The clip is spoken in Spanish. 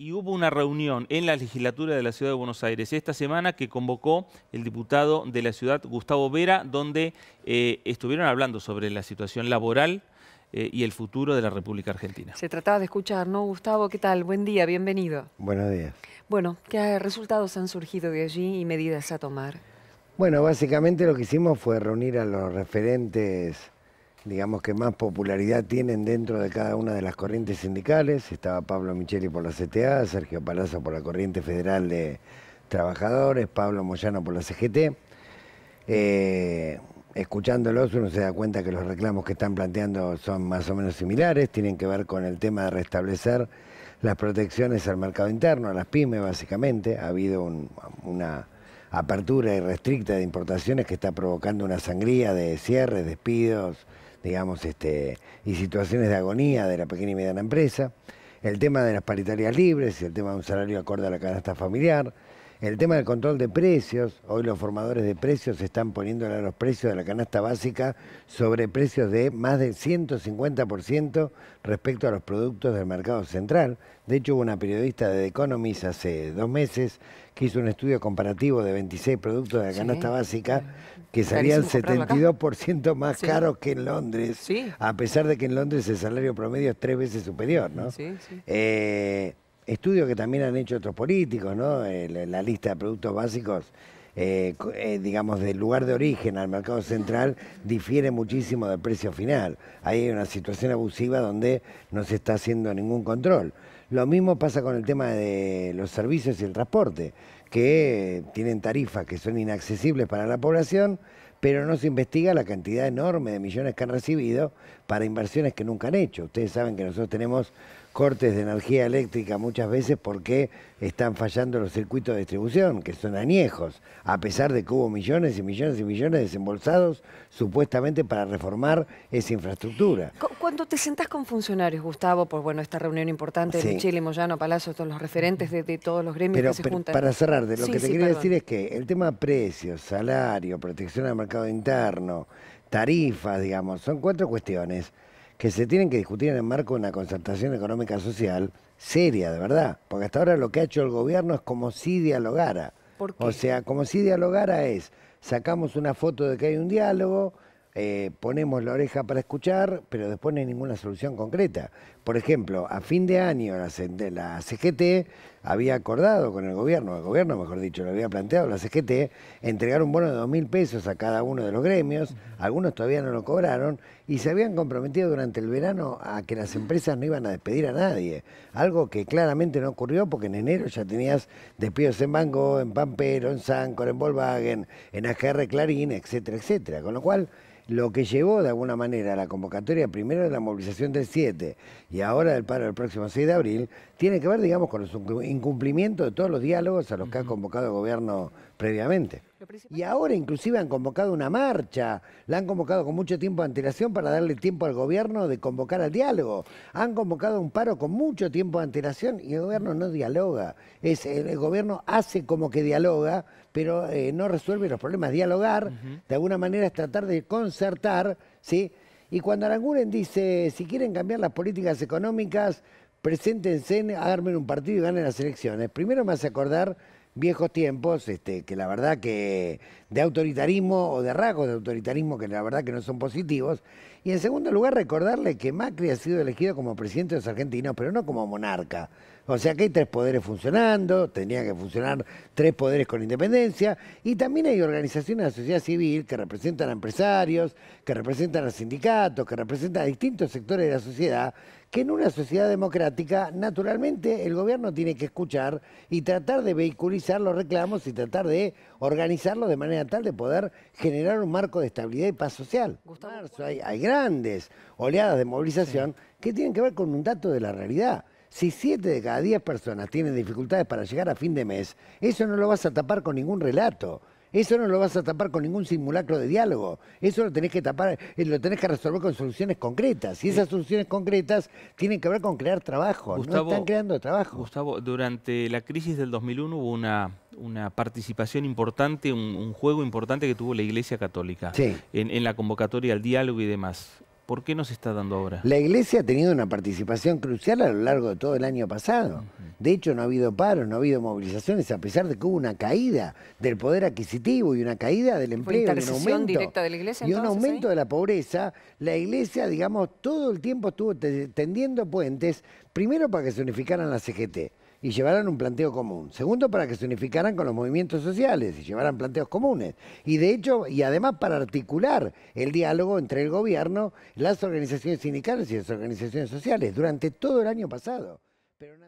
y hubo una reunión en la legislatura de la Ciudad de Buenos Aires esta semana que convocó el diputado de la ciudad, Gustavo Vera, donde estuvieron hablando sobre la situación laboral y el futuro de la República Argentina. Se trataba de escuchar, ¿no, Gustavo? ¿Qué tal? Buen día, bienvenido. Buenos días. Bueno, ¿qué resultados han surgido de allí y medidas a tomar? Bueno, básicamente lo que hicimos fue reunir a los referentes, digamos, que más popularidad tienen dentro de cada una de las corrientes sindicales. Estaba Pablo Micheli por la CTA, Sergio Palazzo por la Corriente Federal de Trabajadores, Pablo Moyano por la CGT. Escuchándolos uno se da cuenta que los reclamos que están planteando son más o menos similares, tienen que ver con el tema de restablecer las protecciones al mercado interno, a las pymes básicamente. Ha habido una apertura irrestricta de importaciones que está provocando una sangría de cierres, despidos, digamos, y situaciones de agonía de la pequeña y mediana empresa. El tema de las paritarias libres, el tema de un salario acorde a la canasta familiar, el tema del control de precios. Hoy los formadores de precios están poniéndole a los precios de la canasta básica sobre precios de más del 150% respecto a los productos del Mercado Central. De hecho, hubo una periodista de The Economist hace 2 meses que hizo un estudio comparativo de 26 productos de la canasta básica que salían 72% más caros que en Londres, a pesar de que en Londres el salario promedio es 3 veces superior, ¿no? Estudios que también han hecho otros políticos, ¿no? La lista de productos básicos, digamos, del lugar de origen al mercado central difiere muchísimo del precio final. Ahí hay una situación abusiva donde no se está haciendo ningún control. Lo mismo pasa con el tema de los servicios y el transporte, que tienen tarifas que son inaccesibles para la población, pero no se investiga la cantidad enorme de millones que han recibido para inversiones que nunca han hecho. Ustedes saben que nosotros tenemos cortes de energía eléctrica muchas veces porque están fallando los circuitos de distribución, que son añejos, a pesar de que hubo millones y millones y millones desembolsados supuestamente para reformar esa infraestructura. Cuando te sentás con funcionarios, Gustavo, por bueno, esta reunión importante de Micheli, Moyano, Palazzo, todos los referentes de todos los gremios que se juntan. Para cerrar, de lo que te quería decir es que el tema precios, salario, protección al mercado interno, tarifas, digamos, son 4 cuestiones que se tienen que discutir en el marco de una concertación económica social seria, de verdad. Porque hasta ahora lo que ha hecho el gobierno es como si dialogara. ¿Por qué? O sea, como si dialogara es, sacamos una foto de que hay un diálogo, ponemos la oreja para escuchar, pero después no hay ninguna solución concreta. Por ejemplo, a fin de año la CGT había acordado con el gobierno mejor dicho, lo había planteado la CGT, entregar un bono de 2.000 pesos a cada uno de los gremios, algunos todavía no lo cobraron, y se habían comprometido durante el verano a que las empresas no iban a despedir a nadie, algo que claramente no ocurrió porque en enero ya tenías despidos en Mango, en Pampero, en Sancor, en Volkswagen, en AGR Clarín, etcétera, etcétera, con lo cual lo que llevó de alguna manera a la convocatoria primero de la movilización del 7 y ahora del paro del próximo 6 de abril, tiene que ver, digamos, con los incumplimientos de todos los diálogos a los que ha convocado el gobierno previamente. Y ahora inclusive han convocado una marcha, la han convocado con mucho tiempo de antelación para darle tiempo al gobierno de convocar al diálogo. Han convocado un paro con mucho tiempo de antelación y el gobierno no dialoga. El gobierno hace como que dialoga, pero no resuelve los problemas. Dialogar, de alguna manera, es tratar de concertar, ¿sí? Y cuando Aranguren dice, si quieren cambiar las políticas económicas, preséntense, armen un partido y ganen las elecciones. Primero me hace acordar viejos tiempos, que la verdad que de autoritarismo o de rasgos de autoritarismo que la verdad que no son positivos. Y en segundo lugar, recordarle que Macri ha sido elegido como presidente de los argentinos, pero no como monarca. O sea que hay 3 poderes funcionando, tenían que funcionar 3 poderes con independencia, y también hay organizaciones de la sociedad civil que representan a empresarios, que representan a sindicatos, que representan a distintos sectores de la sociedad, que en una sociedad democrática, naturalmente, el gobierno tiene que escuchar y tratar de vehiculizar los reclamos y tratar de organizarlos de manera tal de poder generar un marco de estabilidad y paz social. Gustavo, hay grandes oleadas de movilización que tienen que ver con un dato de la realidad. Si 7 de cada 10 personas tienen dificultades para llegar a fin de mes, eso no lo vas a tapar con ningún relato, eso no lo vas a tapar con ningún simulacro de diálogo, eso lo tenés que tapar, lo tenés que resolver con soluciones concretas. Y esas soluciones concretas tienen que ver con crear trabajo, Gustavo, no están creando trabajo. Gustavo, durante la crisis del 2001 hubo una participación importante, un juego importante que tuvo la Iglesia Católica en la convocatoria al diálogo y demás. ¿Por qué no se está dando ahora? La Iglesia ha tenido una participación crucial a lo largo de todo el año pasado. De hecho, no ha habido paros, no ha habido movilizaciones, a pesar de que hubo una caída del poder adquisitivo y una caída del empleo. Intervención directa de la Iglesia, entonces, y un aumento de la pobreza. La Iglesia, digamos, todo el tiempo estuvo tendiendo puentes, primero para que se unificaran la CGT y llevaran un planteo común. Segundo, para que se unificaran con los movimientos sociales y llevaran planteos comunes. Y de hecho, y además para articular el diálogo entre el gobierno, las organizaciones sindicales y las organizaciones sociales durante todo el año pasado. Pero